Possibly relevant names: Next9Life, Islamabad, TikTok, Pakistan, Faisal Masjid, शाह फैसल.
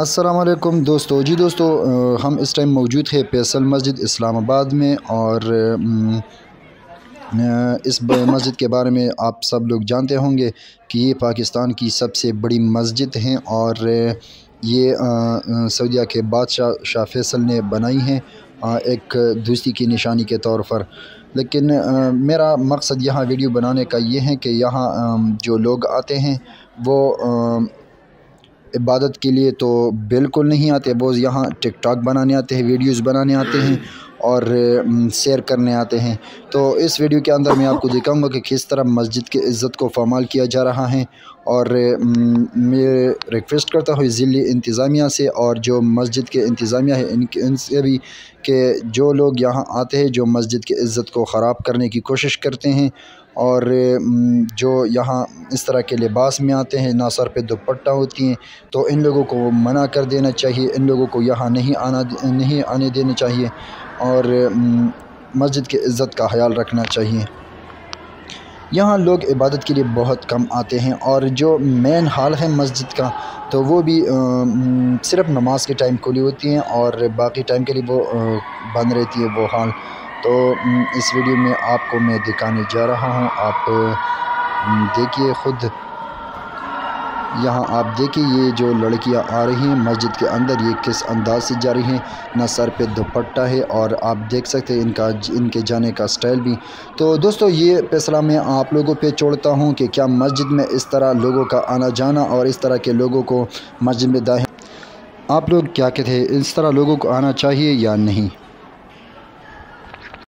अस्सलामुअलैकुम दोस्तों। जी दोस्तों, हम इस टाइम मौजूद है फैसल मस्जिद इस्लामाबाद में, और इस मस्जिद के बारे में आप सब लोग जानते होंगे कि ये पाकिस्तान की सबसे बड़ी मस्जिद हैं और ये सऊदीया के बादशाह शाह फैसल ने बनाई हैं एक दोस्ती की निशानी के तौर पर। लेकिन मेरा मकसद यहाँ वीडियो बनाने का ये है कि यहाँ जो लोग आते हैं वो इबादत के लिए तो बिल्कुल नहीं आते। वो यहाँ टिकटॉक बनाने आते हैं, वीडियोस बनाने आते हैं और शेयर करने आते हैं। तो इस वीडियो के अंदर मैं आपको दिखाऊंगा कि किस तरह मस्जिद की इज़्ज़त को पामाल किया जा रहा है। और मैं रिक्वेस्ट करता हूँ ज़िली इंतज़ामिया से और जो मस्जिद के इंतज़ामिया है इनसे भी कि जो लोग यहाँ आते हैं जो मस्जिद की इज़्ज़त को ख़राब करने की कोशिश करते हैं और जो यहाँ इस तरह के लिबास में आते हैं, ना सर पे दुपट्टा होती हैं, तो इन लोगों को मना कर देना चाहिए। इन लोगों को यहाँ नहीं आने देना चाहिए और मस्जिद की इज़्ज़त का ख्याल रखना चाहिए। यहाँ लोग इबादत के लिए बहुत कम आते हैं और जो मेन हाल है मस्जिद का तो वो भी सिर्फ़ नमाज के टाइम खुली होती हैं और बाकी टाइम के लिए वो बंद रहती है वो हाल। तो इस वीडियो में आपको मैं दिखाने जा रहा हूं, आप देखिए ख़ुद। यहाँ आप देखिए ये जो लड़कियां आ रही हैं मस्जिद के अंदर, ये किस अंदाज से जा रही हैं, ना सर पे दुपट्टा है और आप देख सकते हैं इनके जाने का स्टाइल भी। तो दोस्तों, ये फैसला मैं आप लोगों पे छोड़ता हूँ कि क्या मस्जिद में इस तरह लोगों का आना जाना और इस तरह के लोगों को मस्जिद में दाखिल, आप लोग क्या कहते हैं, इस तरह लोगों को आना चाहिए या नहीं।